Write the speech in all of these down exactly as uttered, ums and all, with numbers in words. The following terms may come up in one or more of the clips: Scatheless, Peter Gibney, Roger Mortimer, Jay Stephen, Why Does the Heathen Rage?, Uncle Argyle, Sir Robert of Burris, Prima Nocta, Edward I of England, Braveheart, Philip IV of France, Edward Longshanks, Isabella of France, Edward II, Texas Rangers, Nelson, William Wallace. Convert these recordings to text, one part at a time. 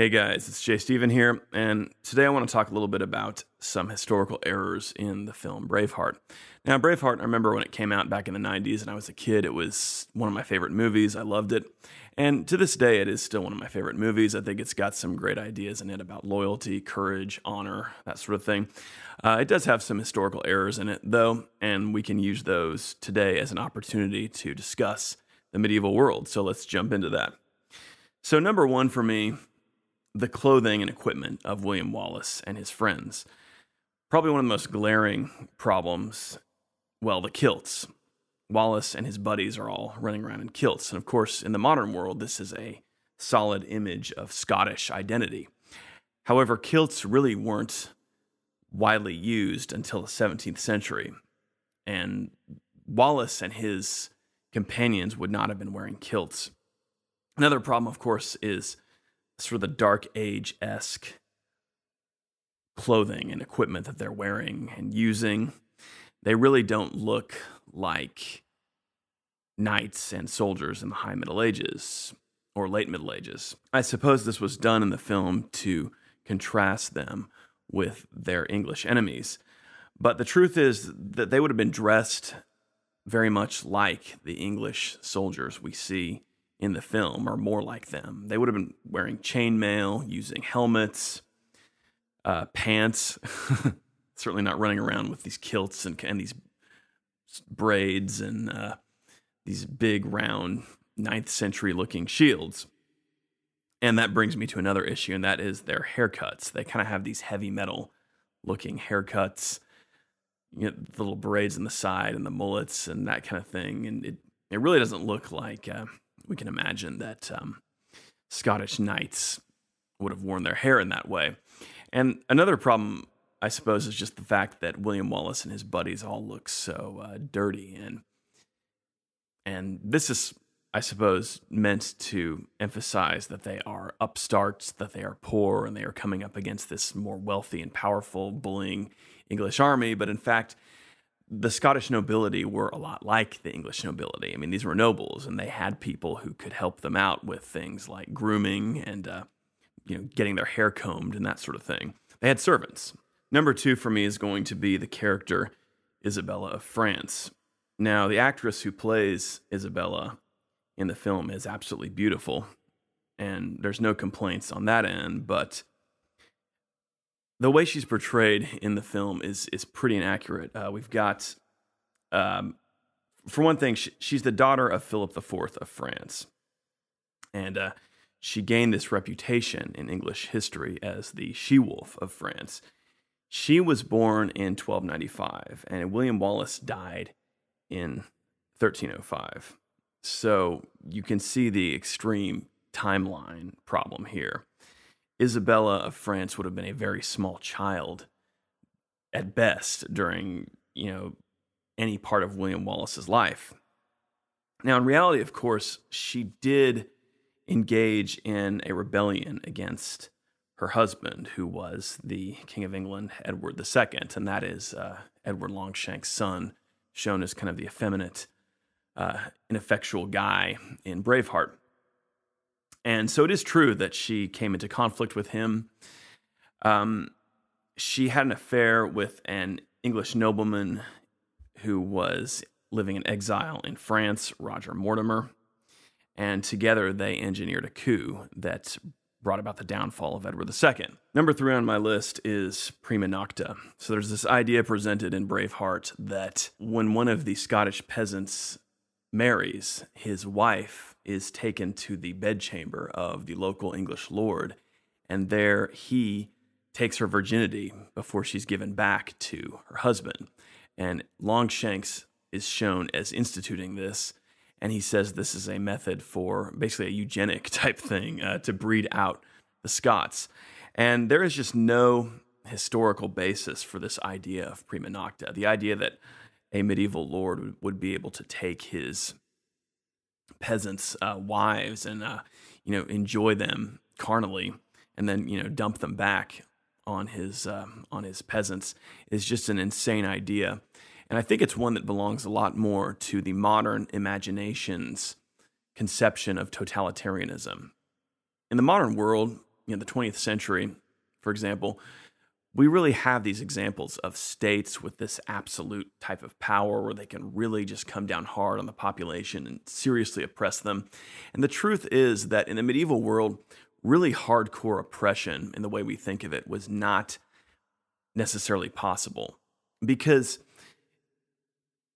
Hey guys, it's Jay Stephen here, and today I want to talk a little bit about some historical errors in the film Braveheart. Now, Braveheart, I remember when it came out back in the nineties and I was a kid, it was one of my favorite movies. I loved it. And to this day, it is still one of my favorite movies. I think it's got some great ideas in it about loyalty, courage, honor, that sort of thing. Uh, it does have some historical errors in it, though, and we can use those today as an opportunity to discuss the medieval world. So let's jump into that. So number one for me, the clothing and equipment of William Wallace and his friends. Probably one of the most glaring problems, well, the kilts. Wallace and his buddies are all running around in kilts. And of course, in the modern world, this is a solid image of Scottish identity. However, kilts really weren't widely used until the seventeenth century. And Wallace and his companions would not have been wearing kilts. Another problem, of course, is sort of the Dark Age-esque clothing and equipment that they're wearing and using. They really don't look like knights and soldiers in the High Middle Ages or Late Middle Ages. I suppose this was done in the film to contrast them with their English enemies. But the truth is that they would have been dressed very much like the English soldiers we see in the film, or more like them. They would have been wearing chainmail, using helmets, uh, pants, certainly not running around with these kilts and, and these braids and uh, these big, round, ninth century-looking shields. And that brings me to another issue, and that is their haircuts. They kind of have these heavy metal-looking haircuts, you know, the little braids on the side and the mullets and that kind of thing. And it, it really doesn't look like... Uh, We can imagine that um, Scottish knights would have worn their hair in that way. And another problem, I suppose, is just the fact that William Wallace and his buddies all look so uh, dirty. And, and this is, I suppose, meant to emphasize that they are upstarts, that they are poor, and they are coming up against this more wealthy and powerful, bullying English army. But in fact, the Scottish nobility were a lot like the English nobility. I mean, these were nobles, and they had people who could help them out with things like grooming and, uh, you know, getting their hair combed and that sort of thing. They had servants. Number two for me is going to be the character Isabella of France. Now, the actress who plays Isabella in the film is absolutely beautiful, and there's no complaints on that end, but the way she's portrayed in the film is is pretty inaccurate. Uh, we've got, um, for one thing, she, she's the daughter of Philip the fourth of France. And uh, she gained this reputation in English history as the she-wolf of France. She was born in twelve ninety-five, and William Wallace died in thirteen oh five. So you can see the extreme timeline problem here. Isabella of France would have been a very small child at best during, you know, any part of William Wallace's life. Now, in reality, of course, she did engage in a rebellion against her husband, who was the King of England, Edward the second, and that is uh, Edward Longshanks' son, shown as kind of the effeminate, uh, ineffectual guy in Braveheart. And so it is true that she came into conflict with him. Um, she had an affair with an English nobleman who was living in exile in France, Roger Mortimer. And together they engineered a coup that brought about the downfall of Edward the second. Number three on my list is Prima Nocta. So there's this idea presented in Braveheart that when one of the Scottish peasants marries, his wife is taken to the bedchamber of the local English lord, and there he takes her virginity before she's given back to her husband. And Longshanks is shown as instituting this, and he says this is a method for basically a eugenic type thing uh, to breed out the Scots. And there is just no historical basis for this idea of prima nocta, the idea that a medieval lord would be able to take his peasants' uh, wives and, uh, you know, enjoy them carnally and then, you know, dump them back on his, uh, on his peasants is just an insane idea. And I think it's one that belongs a lot more to the modern imagination's conception of totalitarianism. In the modern world, you know, the twentieth century, for example, we really have these examples of states with this absolute type of power where they can really just come down hard on the population and seriously oppress them. And the truth is that in the medieval world, really hardcore oppression in the way we think of it was not necessarily possible, because,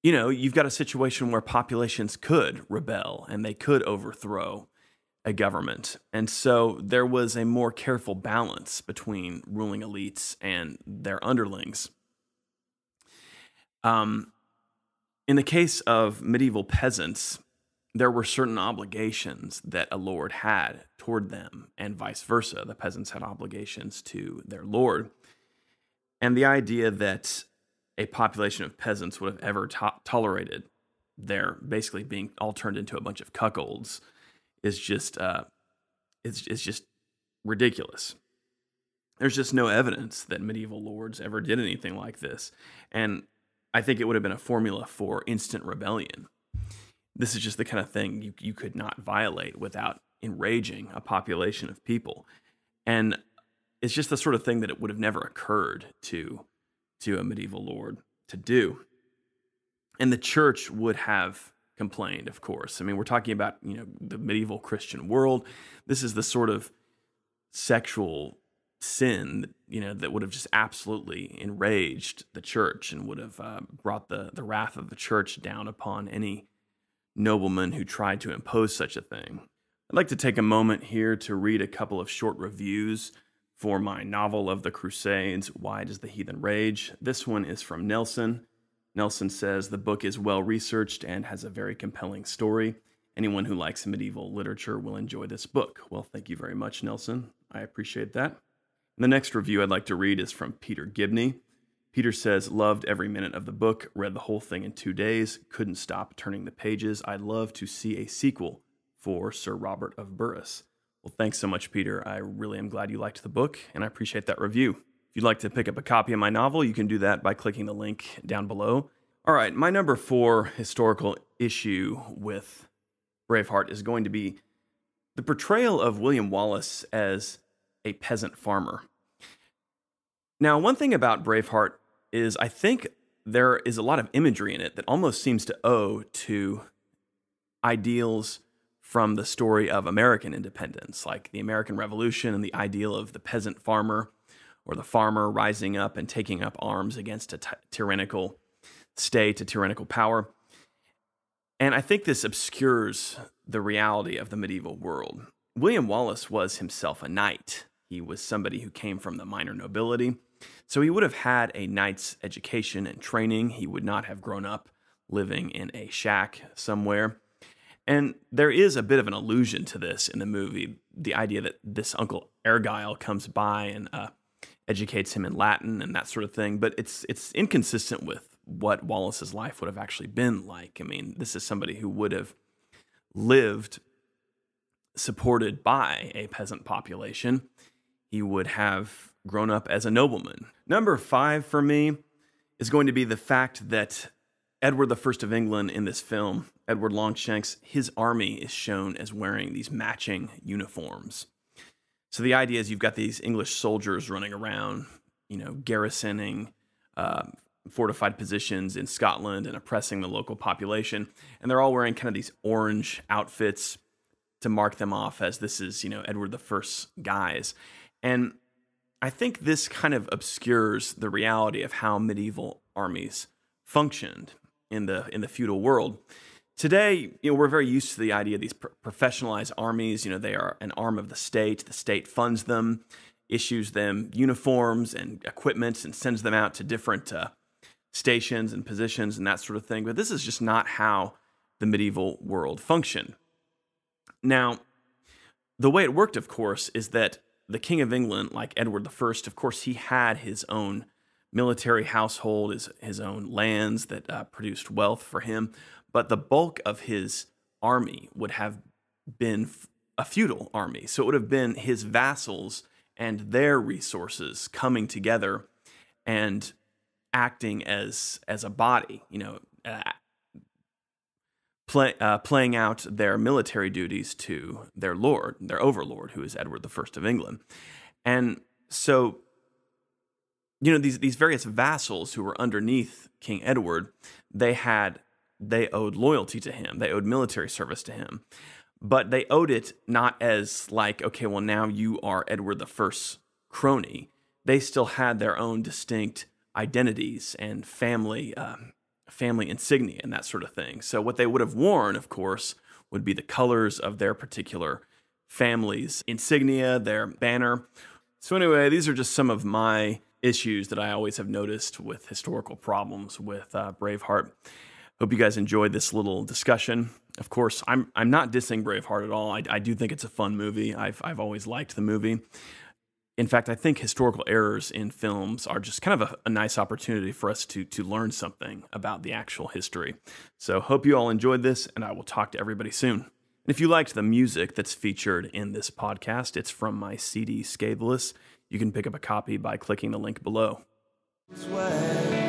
you know, you've got a situation where populations could rebel and they could overthrow a government. And so there was a more careful balance between ruling elites and their underlings. Um, in the case of medieval peasants, there were certain obligations that a lord had toward them, and vice versa. The peasants had obligations to their lord. And the idea that a population of peasants would have ever to tolerated their basically being all turned into a bunch of cuckolds is just, uh, it's, it's just ridiculous. There's just no evidence that medieval lords ever did anything like this. And I think it would have been a formula for instant rebellion. This is just the kind of thing you, you could not violate without enraging a population of people. And it's just the sort of thing that it would have never occurred to, to a medieval lord to do. And the church would have complained, of course. I mean, we're talking about, you know, the medieval Christian world. This is the sort of sexual sin, you know, that would have just absolutely enraged the church and would have uh, brought the, the wrath of the church down upon any nobleman who tried to impose such a thing. I'd like to take a moment here to read a couple of short reviews for my novel of the Crusades, Why Does the Heathen Rage? This one is from Nelson. Nelson says, the book is well-researched and has a very compelling story. Anyone who likes medieval literature will enjoy this book. Well, thank you very much, Nelson. I appreciate that. And the next review I'd like to read is from Peter Gibney. Peter says, loved every minute of the book, read the whole thing in two days, couldn't stop turning the pages. I'd love to see a sequel for Sir Robert of Burris. Well, thanks so much, Peter. I really am glad you liked the book, and I appreciate that review. If you'd like to pick up a copy of my novel, you can do that by clicking the link down below. All right, my number four historical issue with Braveheart is going to be the portrayal of William Wallace as a peasant farmer. Now, one thing about Braveheart is I think there is a lot of imagery in it that almost seems to owe to ideals from the story of American independence, like the American Revolution and the ideal of the peasant farmer or the farmer rising up and taking up arms against a tyrannical state, a tyrannical power. And I think this obscures the reality of the medieval world. William Wallace was himself a knight. He was somebody who came from the minor nobility, so he would have had a knight's education and training. He would not have grown up living in a shack somewhere. And there is a bit of an allusion to this in the movie, the idea that this Uncle Argyle comes by and uh, educates him in Latin and that sort of thing, but it's, it's inconsistent with what Wallace's life would have actually been like. I mean, this is somebody who would have lived supported by a peasant population. He would have grown up as a nobleman. Number five for me is going to be the fact that Edward the First of England in this film, Edward Longshanks, his army is shown as wearing these matching uniforms. So the idea is you've got these English soldiers running around, you know, garrisoning uh, fortified positions in Scotland and oppressing the local population. And they're all wearing kind of these orange outfits to mark them off as this is, you know, Edward the First's guys. And I think this kind of obscures the reality of how medieval armies functioned in the in the feudal world. Today, you know, we're very used to the idea of these pro professionalized armies. You know, they are an arm of the state. The state funds them, issues them uniforms and equipment, and sends them out to different uh, stations and positions and that sort of thing. But this is just not how the medieval world functioned. Now, the way it worked, of course, is that the King of England, like Edward the First, of course, he had his own military household, his, his own lands that uh, produced wealth for him. But the bulk of his army would have been a feudal army. So it would have been his vassals and their resources coming together and acting as, as a body, you know, uh, play, uh, playing out their military duties to their lord, their overlord, who is Edward the First of England. And so, you know, these, these various vassals who were underneath King Edward, they had, they owed loyalty to him. They owed military service to him. But they owed it not as like, okay, well, now you are Edward the First's crony. They still had their own distinct identities and family um, family insignia and that sort of thing. So what they would have worn, of course, would be the colors of their particular family's insignia, their banner. So anyway, these are just some of my issues that I always have noticed with historical problems with uh, Braveheart. Hope you guys enjoyed this little discussion. Of course, I'm I'm not dissing Braveheart at all. I, I do think it's a fun movie. I've I've always liked the movie. In fact, I think historical errors in films are just kind of a, a nice opportunity for us to to learn something about the actual history. So hope you all enjoyed this, and I will talk to everybody soon. And if you liked the music that's featured in this podcast, it's from my C D Scatheless. You can pick up a copy by clicking the link below. Sway.